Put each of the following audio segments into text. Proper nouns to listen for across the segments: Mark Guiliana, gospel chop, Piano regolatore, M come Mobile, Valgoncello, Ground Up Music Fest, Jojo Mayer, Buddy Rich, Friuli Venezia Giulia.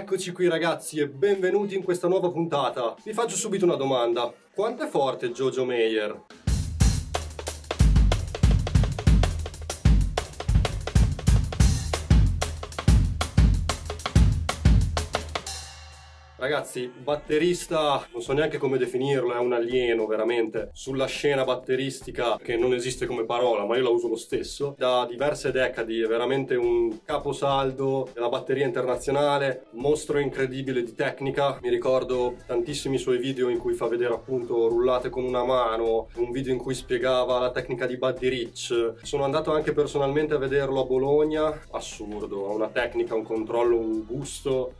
Eccoci qui ragazzi e benvenuti in questa nuova puntata. Vi faccio subito una domanda. Quanto è forte Jojo Mayer? Ragazzi, batterista, non so neanche come definirlo, è un alieno veramente sulla scena batteristica che non esiste come parola, ma io la uso lo stesso. Da diverse decadi è veramente un caposaldo della batteria internazionale, mostro incredibile di tecnica. Mi ricordo tantissimi suoi video in cui fa vedere appunto rullate con una mano, un video in cui spiegava la tecnica di Buddy Rich. Sono andato anche personalmente a vederlo a Bologna, assurdo, ha una tecnica, un controllo, un gusto.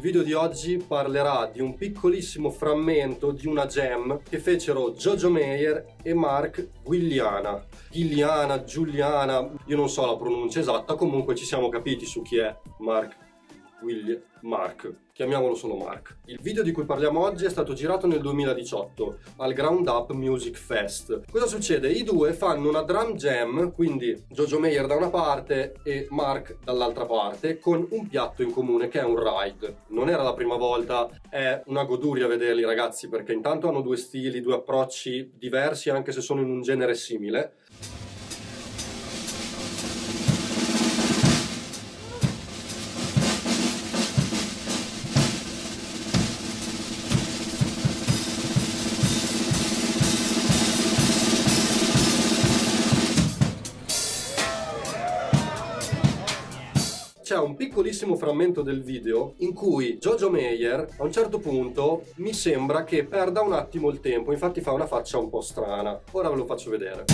Il video di oggi parlerà di un piccolissimo frammento di una jam che fecero Jojo Mayer e Mark Guiliana. Guiliana, Giuliana, io non so la pronuncia esatta, comunque ci siamo capiti su chi è Mark Guiliana. Mark, chiamiamolo solo Mark. Il video di cui parliamo oggi è stato girato nel 2018 al Ground Up Music Fest. Cosa succede? I due fanno una drum jam, quindi Jojo Mayer da una parte e Mark dall'altra parte, con un piatto in comune che è un ride. Non era la prima volta, è una goduria vederli ragazzi, perché intanto hanno due stili, due approcci diversi anche se sono in un genere simile. C'è un piccolissimo frammento del video in cui Jojo Mayer a un certo punto mi sembra che perda un attimo il tempo, infatti fa una faccia un po' strana. Ora ve lo faccio vedere.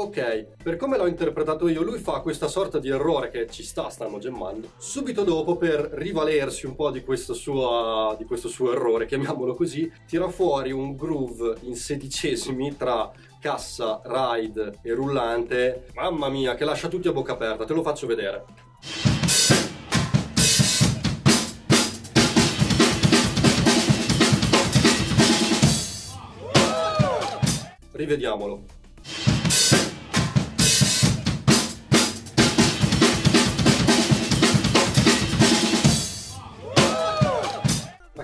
Ok, per come l'ho interpretato io, lui fa questa sorta di errore che ci stanno gemmando. Subito dopo, per rivalersi un po' di questo suo errore, chiamiamolo così, tira fuori un groove in sedicesimi tra cassa, ride e rullante. Mamma mia, che lascia tutti a bocca aperta, te lo faccio vedere. Rivediamolo.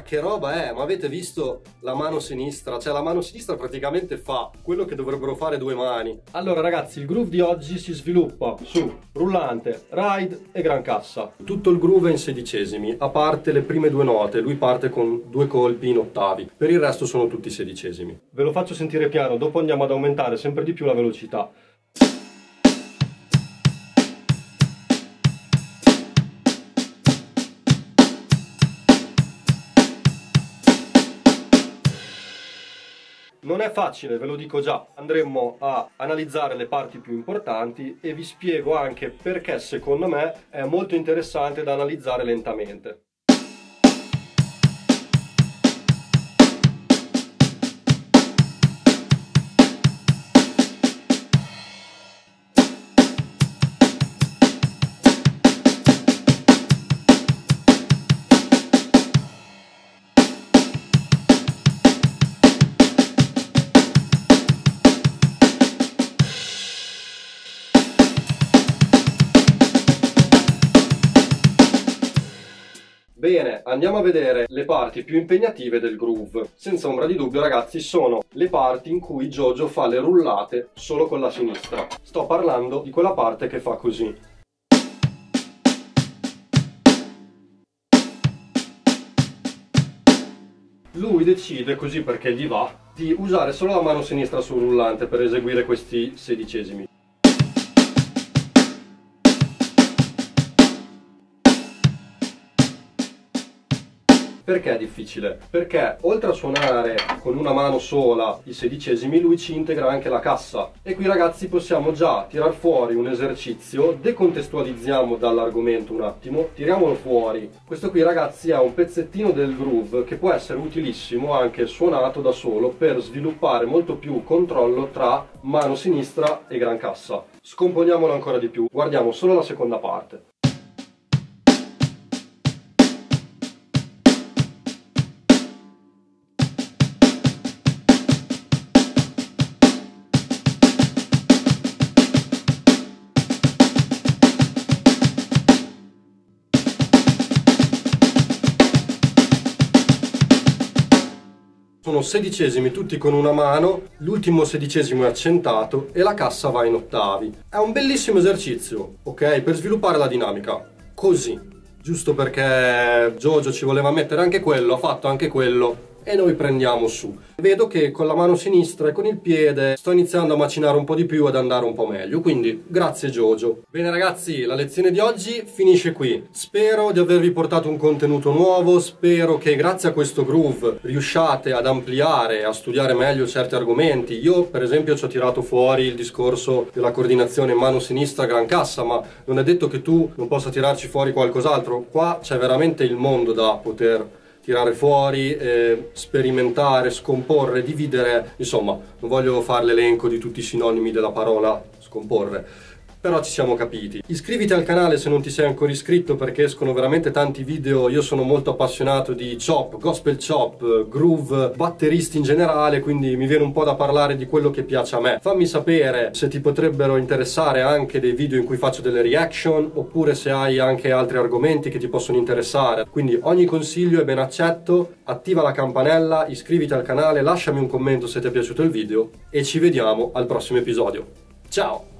Che roba è? Ma avete visto la mano sinistra? Cioè la mano sinistra praticamente fa quello che dovrebbero fare due mani. Allora ragazzi, il groove di oggi si sviluppa su rullante, ride e gran cassa. Tutto il groove è in sedicesimi, a parte le prime due note. Lui parte con due colpi in ottavi, per il resto sono tutti sedicesimi. Ve lo faccio sentire piano, dopo andiamo ad aumentare sempre di più la velocità. Non è facile, ve lo dico già, andremo a analizzare le parti più importanti e vi spiego anche perché secondo me è molto interessante da analizzare lentamente. Bene, andiamo a vedere le parti più impegnative del groove. Senza ombra di dubbio, ragazzi, sono le parti in cui Jojo fa le rullate solo con la sinistra. Sto parlando di quella parte che fa così. Lui decide, così perché gli va, di usare solo la mano sinistra sul rullante per eseguire questi sedicesimi. Perché è difficile? Perché oltre a suonare con una mano sola i sedicesimi, lui ci integra anche la cassa. E qui ragazzi possiamo già tirar fuori un esercizio, decontestualizziamo dall'argomento un attimo, tiriamolo fuori. Questo qui ragazzi è un pezzettino del groove che può essere utilissimo anche suonato da solo per sviluppare molto più controllo tra mano sinistra e gran cassa. Scomponiamolo ancora di più, guardiamo solo la seconda parte. Sono sedicesimi tutti con una mano, l'ultimo sedicesimo è accentato e la cassa va in ottavi. È un bellissimo esercizio, ok? Per sviluppare la dinamica. Così, giusto perché Jojo ci voleva mettere anche quello, ha fatto anche quello e noi prendiamo su. Vedo che con la mano sinistra e con il piede sto iniziando a macinare un po' di più, ad andare un po' meglio, quindi grazie Jojo. Bene ragazzi, la lezione di oggi finisce qui. Spero di avervi portato un contenuto nuovo, spero che grazie a questo groove riusciate ad ampliare, a studiare meglio certi argomenti. Io per esempio ci ho tirato fuori il discorso della coordinazione mano sinistra gran cassa, ma non è detto che tu non possa tirarci fuori qualcos'altro. Qua c'è veramente il mondo da poter tirare fuori, sperimentare, scomporre, dividere, insomma, non voglio fare l'elenco di tutti i sinonimi della parola scomporre, però ci siamo capiti. Iscriviti al canale se non ti sei ancora iscritto, perché escono veramente tanti video. Io sono molto appassionato di chop, gospel chop, groove, batteristi in generale, quindi mi viene un po' da parlare di quello che piace a me. Fammi sapere se ti potrebbero interessare anche dei video in cui faccio delle reaction, oppure se hai anche altri argomenti che ti possono interessare. Quindi ogni consiglio è ben accetto, attiva la campanella, iscriviti al canale, lasciami un commento se ti è piaciuto il video e ci vediamo al prossimo episodio. Ciao!